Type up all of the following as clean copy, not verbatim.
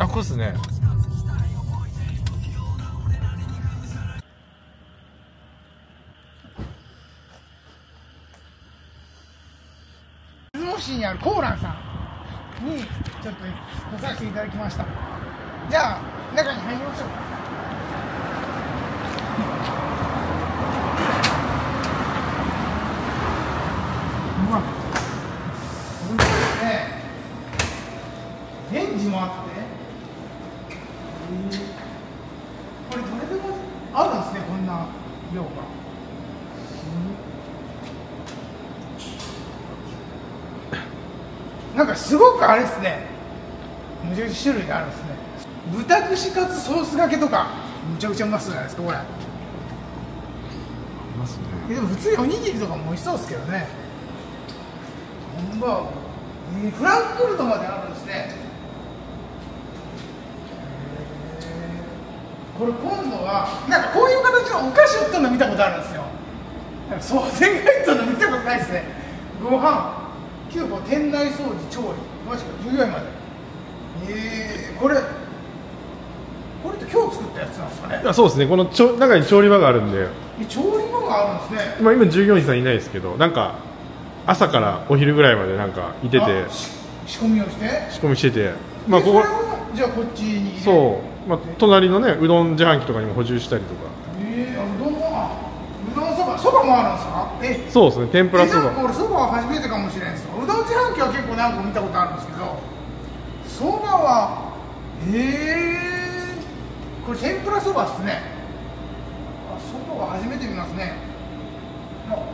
あ、こうっすね。出雲市にあるコーランさんにちょっと来させていただきました。じゃあ中に入りましょうか。レンジもあって、これどれでも合うんですね、こんな量が。なんかすごくあれですね、むちゃくちゃ種類があるんですね。豚串カツソースがけとかむちゃくちゃうまそうじゃないですか、これ。うまそうね。でも普通におにぎりとかも美味しそうですけどね。ハンバーグ、フランクフルトまであるんですね。これ今度はなんかこういう形のお菓子売ったの見たことあるんですよ。なんかソーセージ入ったの見たことないですね。ご飯キューブ店内掃除調理詳しくは14位まで。これって今日作ったやつなんですかね。そうですね、この中に調理場があるんで。調理場があるんですね。今従業員さんいないですけど、なんか朝からお昼ぐらいまでなんかいてて、仕込みをしてまあここじゃあこっちにそう、まあ、隣のねうどん自販機とかにも補充したりとか。うどんそばもあるんですか。そうですね、天ぷらそば。俺そばは初めてかもしれないです。うどん自販機は結構何個見たことあるんですけど、そばはこれ天ぷらそばですね。そばは初めて見ますね。こ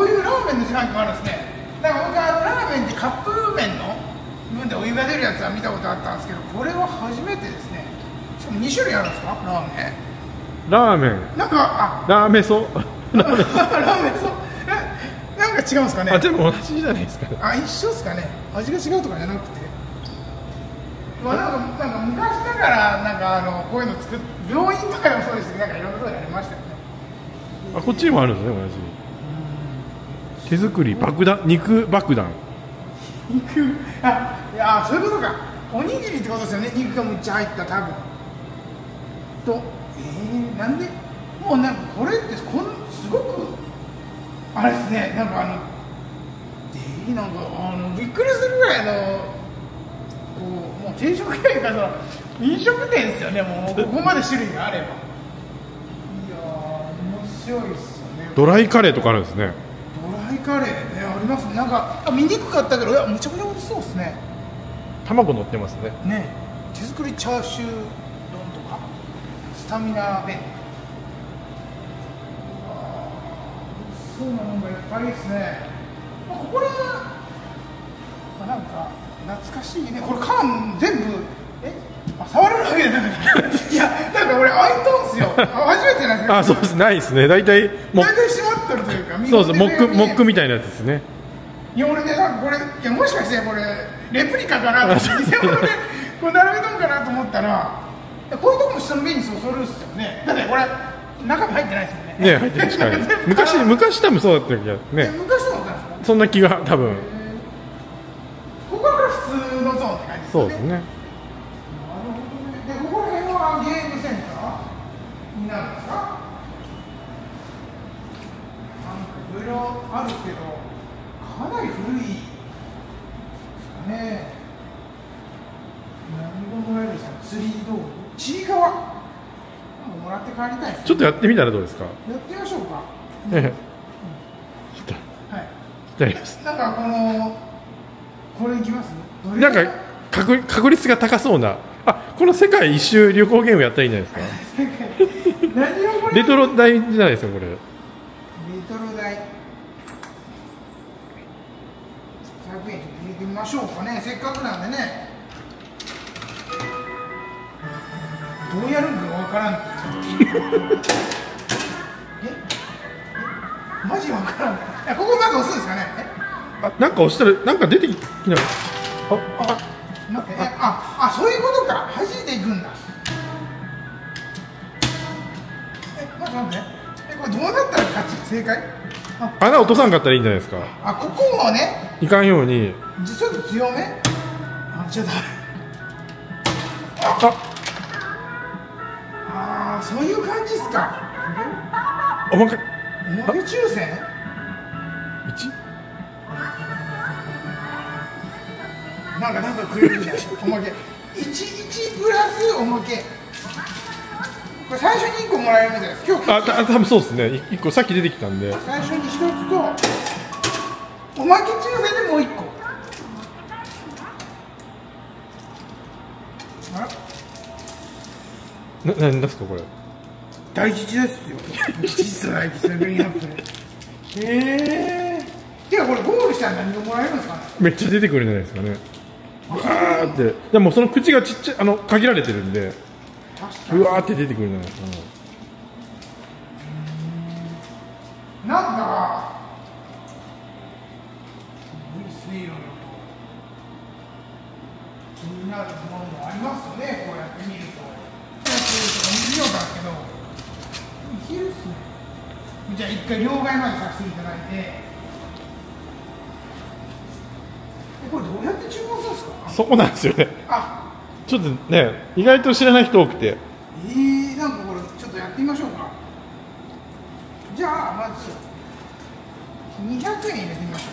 ういうラーメンの自販機もあるんですね。だから僕はラーメンってカップ麺の部分でお湯が出るやつは見たことあったんですけど、これは初めてですね。しかも2種類あるんですか、ラーメン。なんかラーメソなんか違うんですかね。でも同じじゃないですか。一緒ですかね。味が違うとかじゃなくて、まあ、なんか昔だからなんかこういうの作っ病院とかでもそうですけど、なんかいろんなことやりましたよね。こっちにもあるんですね、同じ。手作り爆弾、肉爆弾。いや、そういうことか。おにぎりってことですよね。肉がむっちゃ入った多分。と、なんでもうなんかこれってすごくあれですね。なんかなんかびっくりするぐらいこうもう定食屋かその飲食店ですよね。もうここまで種類があれば。いやー、面白いですよね。ドライカレーとかあるんですね。カレーね、ありますね。なんか見にくかったけど、いや、むちゃくちゃ美味しそうですね。卵乗ってますね。ね、手作りチャーシュー丼とか、スタミナ弁当。そうなもんがいっぱいですね。まあ、これは、まあ、なんか懐かしいね。これ缶全部触れるわけじゃないですか。いや、なんか俺開いたんですよ。初めてじゃないですか。そうです。ないですね。大体閉まってるというか。そうです。モックみたいなやつですね。いや、俺ね、なんかこれ、いや、もしかしてこれレプリカかなと、偽物でこれ並べとんかなと思ったら、こういうとこも下のメニューにそそるんですよね。だってこれ中身入ってないですもんね。ね、入ってない。昔多分そうだったんじゃね。昔そうだったんですか。そんな気が多分。ここから普通のゾーンって感じですね。そうですね。なんですか？なんかいろいろあるんですけど、かなり古いですかね。何がもらえるんですか？釣り道具、ちいかわ。なんかもらって帰りたいですね。ちょっとやってみたらどうですか？やってみましょうか。はい。なんかこれいきます？なんか確率が高そうな。この世界一周旅行ゲームやったらいいんじゃないですか。レトロ台じゃないですか、これ。レトロ台。100円入れてみましょうかね、せっかくなんでね。どうやるのかわからん。マジわからん。ここなんか押すんですかね。なんか押したら、なんか出てきない。そういうことか、弾いていくんだ。これどうなったら勝ち、正解。穴落とさんかったらいいんじゃないですか。ここもね、いかんように。ちょっと強め。じゃあ、ああ、そういう感じですか。おまけ抽選1なんかくれるじゃん。おまけ1プラスおまけ、これ最初に1個もらえるんじゃないですか。あ、多分そうですね。1個さっき出てきたんで、最初に1つとおまけ抽選でもう1個。何ですかこれ。大吉ですよ。実は大吉のグリーンアップル。ええ。てかこれゴールしたら何がもらえるんですかね。めっちゃ出てくるんじゃないですかね。わあって。でもその口がちっちゃい、限られてるんで。うわーって出てくるんじゃないですかね。なんか。無理水路の気になるものもありますよね。こうやって見ると。見ようだけど、いけるっすね。じゃあ一回両替までさせていただいて、これどうやって注文するんですか。そこなんですよね。あ、ちょっとね、意外と知らない人多くて。なんかこれちょっとやってみましょうか。じゃあまず200円入れてみましょ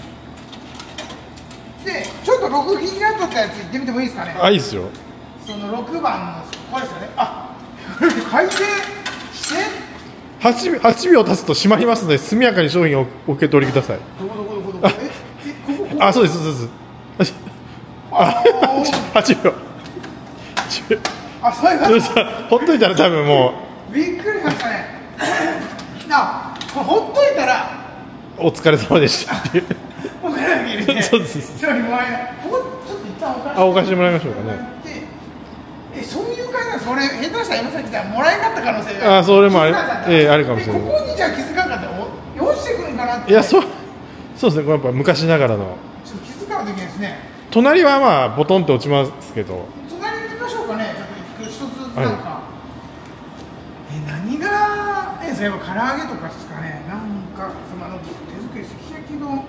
う。で、ちょっと僕気になっとったやついってみてもいいですかね。あ、いいですよ。その6番のこれですよね。あ、回転して8秒経つと閉まりますので、速やかに商品をお受け取りください。どこあ、そうですそうです。あ、8秒。あ、そういうこと。ほっといたら多分もうびっくりしましたね。あ、ほっといたらお疲れ様でしたっていう。おかしいね。そうです。ちょっと一旦お返しもらいましょうかね。そういう感じなんです。俺下手したら今さっき言ったらもらえなかった可能性が。あ、それもある。あるかもしれない。ここにじゃあ気づかなかったら落ちてくるんかなって。いや、そうですね。これやっぱ昔ながらの。ちょっと気づかなきゃいけないですね。隣はまあボトンって落ちますけど。隣に行きましょうかね。ちょっと一つずつなんか。何がそういえば唐揚げとかですかね。なんか手作りすき焼きの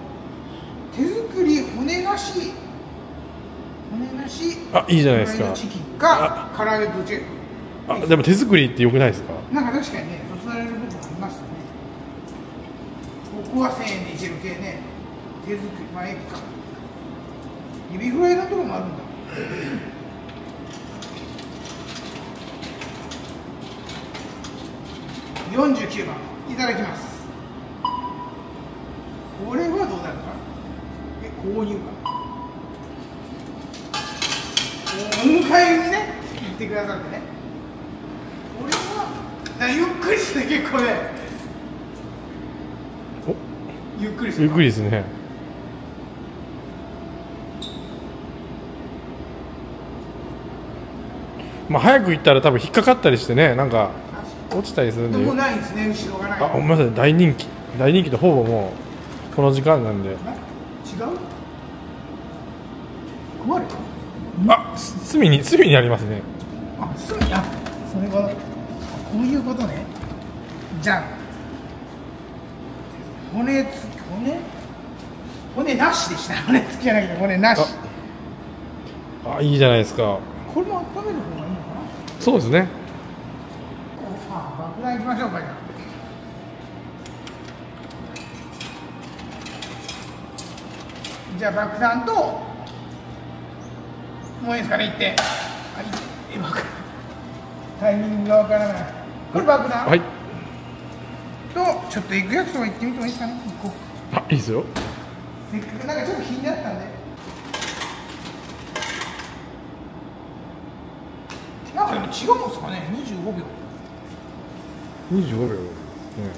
手作り骨なし。あ、いいじゃないですか。チキンか唐揚げとチェック。あ、でも手作りって良くないですか。なんか確かにね、そそられる部分ありますね。ここは1000円でいける系ね。手作り、まあ、えっか。エビフライのところもあるんだ。49番、いただきます。これはどうなるか。購入か。お迎えにね、行ってくださってね。俺はゆっくりして結構ね。ゆっくりして。ゆっくりですね。まあ早く行ったら多分引っかかったりしてね、なんか落ちたりするんで。もうないですね、後ろがない。あ、ごめんなさい、大人気とほぼもうこの時間なんで。違う？困る。あ、隅にありますね。あ、隅にある。それがこういうことね。じゃん。骨なしでした。骨付きじゃないけど骨なし。あ、いいじゃないですか。これも温める方がいいのかな。そうですね。爆弾いきましょうか。じゃあ爆弾と。もういいですかね、行って。タイミングがわからない。これ爆弾、はい、とちょっとエッグ焼きそば行ってみてもいいですかね。ここあ、いいですよ。せっかくなんかちょっと気になったんで、なんかでも違うんですかね。25秒ね。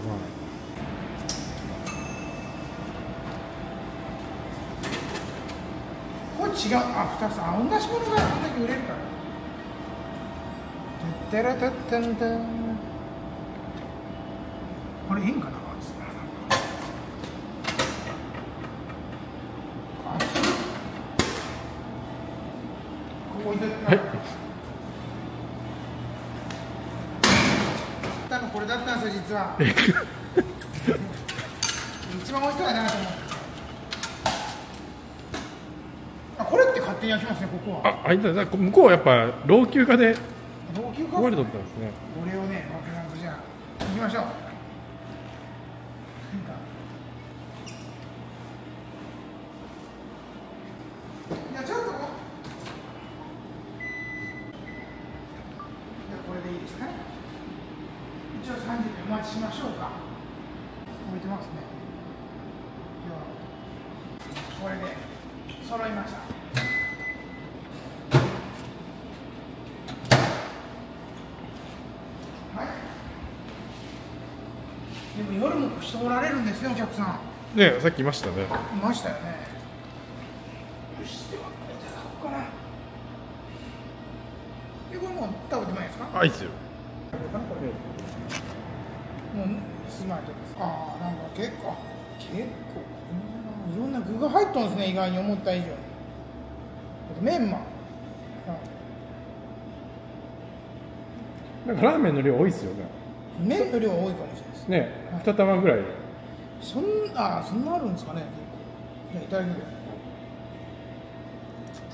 まあ違う、あ、2つ、あ、同じものがこんだけ売れるから。てらたったんだ。これいいんかな、熱い。ここいただきます。多分これだったんですよ、実は。一番美味しそうやなと思って。勝手に開きますね、ここは。あ、開いた、向こうはやっぱ老朽化で。老朽化。壊れとったんですね。これをね、僕なんかじゃあ、行きましょう。いや、ちょっと。いや、これでいいですかね。一応30秒お待ちしましょうか。置いてますね。これで。揃いました。はい。でも夜も人おられるんですね、お客さん。ねえ、さっきいましたね。いましたよね。よし、では、いただこうかな。え、これもう食べてもいいですか。あ、いいですよ。もう、スマートです。ああ、なんか結構。いろんな具が入ったんですね、意外に思った以上に。メンマ、なんかラーメンの量多いですよね。麺の量多いかもしれないですね。2玉ぐらい。そんなあるんですかね。じゃあいただきま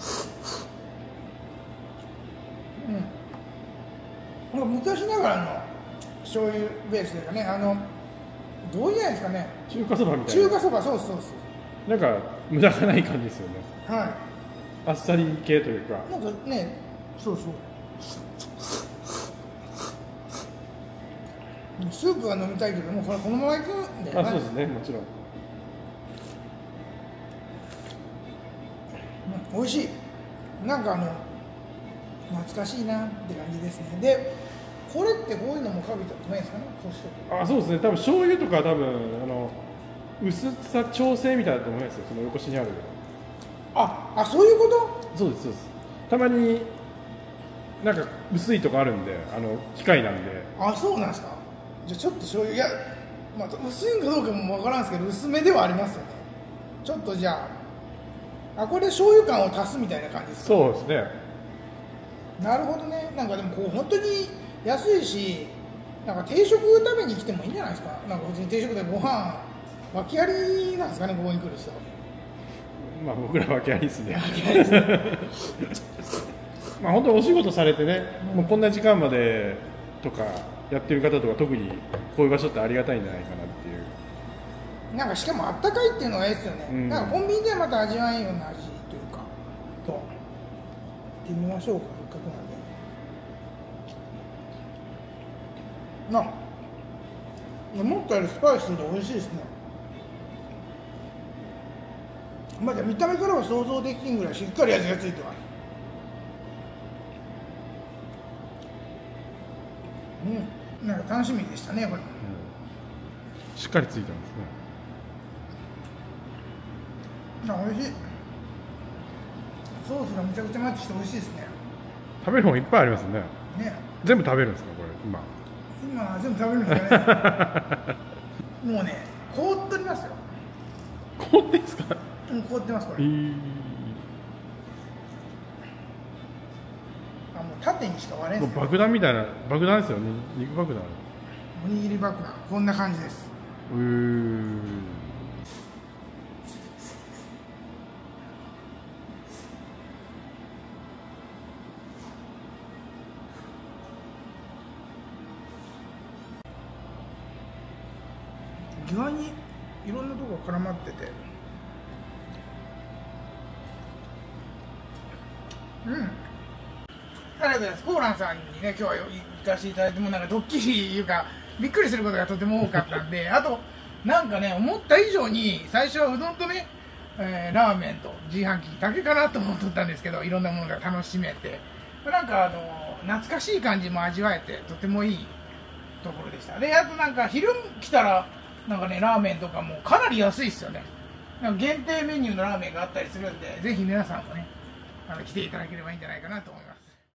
す。うん、なんか昔ながらの醤油ベースというかね、どうじゃないですかね、中華そばみたいな。中華そば、そうそうそう。なんか無駄がない感じですよね。はい。あっさり系というか。なんかね、そうそう。スープは飲みたいけど、もうこれこのままいくんだよね。あ、そうですね、もちろん。美味しい。なんか懐かしいなって感じですね。で、これってこういうのもかけちゃってないですかね、こうして。あ、そうですね。多分醤油とか多分薄さ調整みたいだと思いますよ、その横しにある。あ、そういうこと。そうです、そうです。たまになんか薄いとかあるんで、機械なんで。あ、そうなんですか。じゃあちょっと醤油、いや、まあ、薄いかどうかもわからんですけど、薄めではありますよね。ちょっとじゃあ、これ醤油感を足すみたいな感じですか。そうですね。なるほどね。なんかでもこう本当に安いし、なんか定食食べに来てもいいんじゃないですか。なんか別に定食でご飯訳ありなんですかね、ここに来る人。まあ僕ら訳ありですね。まあ本当お仕事されてね、もうこんな時間までとかやってる方とか、特にこういう場所ってありがたいんじゃないかなっていう。なんかしかもあったかいっていうのがいいですよね。うん、なんかコンビニではまた味わいような味というか。と。行ってみましょうか、せっかくなんで。思ったよりスパイスで美味しいですね。まだ見た目からは想像できんぐらいしっかり味がついてます。うん、なんか楽しみでしたね、これ。しっかりついてますね。美味しい。ソースがめちゃくちゃマッチして美味しいですね。食べるもんいっぱいありますね。ね。全部食べるんですか、これ、今。今全部食べるんですかね。もうね、凍っとりますよ。凍ってんですか。うん、凍ってます、これ。あ、もう縦にしか割れんすね。もう爆弾みたいな、爆弾ですよね。肉爆弾。おにぎり爆弾、こんな感じです。意外にいろんなとこが絡まってて、うん、ありがとうございます。コーランさんにね、今日は行かせていただいて、もなんかドッキリいうかびっくりすることがとても多かったんで、あとなんかね、思った以上に最初はうどんとね、ラーメンと自販機だけかなと思っとったんですけど、いろんなものが楽しめて、なんか懐かしい感じも味わえて、とてもいいところでした。で、あとなんか昼来たらなんかね、ラーメンとかもかなり安いですよね。なんか限定メニューのラーメンがあったりするんで、ぜひ皆さんもね、来ていただければいいんじゃないかなと思います。